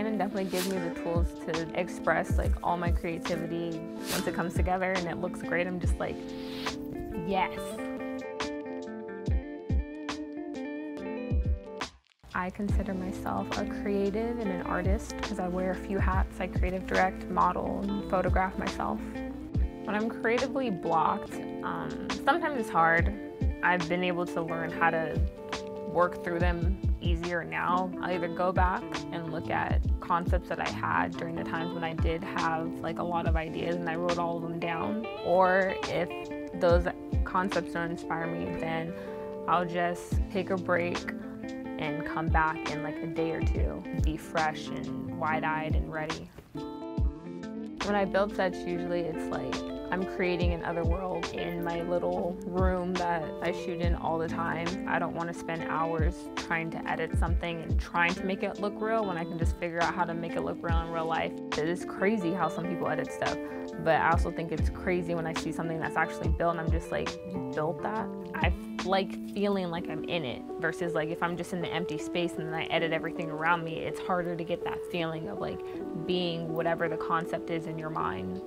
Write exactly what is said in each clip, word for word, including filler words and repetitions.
Canon definitely gives me the tools to express like all my creativity once it comes together and it looks great. I'm just like, yes. I consider myself a creative and an artist because I wear a few hats. I creative direct, model, and photograph myself. When I'm creatively blocked, um, sometimes it's hard. I've been able to learn how to work through them easier now. I'll either go back and look at concepts that I had during the times when I did have like a lot of ideas and I wrote all of them down, or if those concepts don't inspire me, then I'll just take a break and come back in like a day or two, be fresh and wide-eyed and ready. When I build sets, usually it's like I'm creating an other world in my little room that I shoot in all the time. I don't want to spend hours trying to edit something and trying to make it look real when I can just figure out how to make it look real in real life. It is crazy how some people edit stuff, but I also think it's crazy when I see something that's actually built and I'm just like, you built that? I like feeling like I'm in it versus like if I'm just in the empty space and then I edit everything around me, it's harder to get that feeling of like being whatever the concept is in your mind.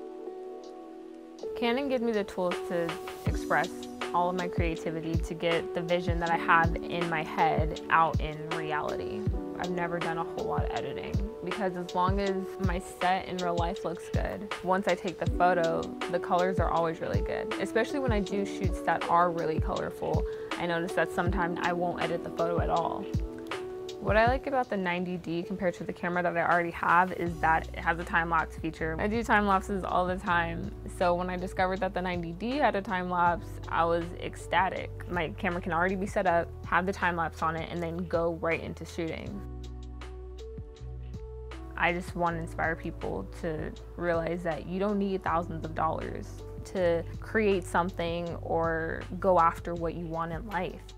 Canon gives me the tools to express all of my creativity, to get the vision that I have in my head out in reality. I've never done a whole lot of editing because as long as my set in real life looks good, once I take the photo, the colors are always really good. Especially when I do shoots that are really colorful, I notice that sometimes I won't edit the photo at all. What I like about the ninety D compared to the camera that I already have is that it has a time-lapse feature. I do time-lapses all the time, so when I discovered that the ninety D had a time-lapse, I was ecstatic. My camera can already be set up, have the time-lapse on it, and then go right into shooting. I just want to inspire people to realize that you don't need thousands of dollars to create something or go after what you want in life.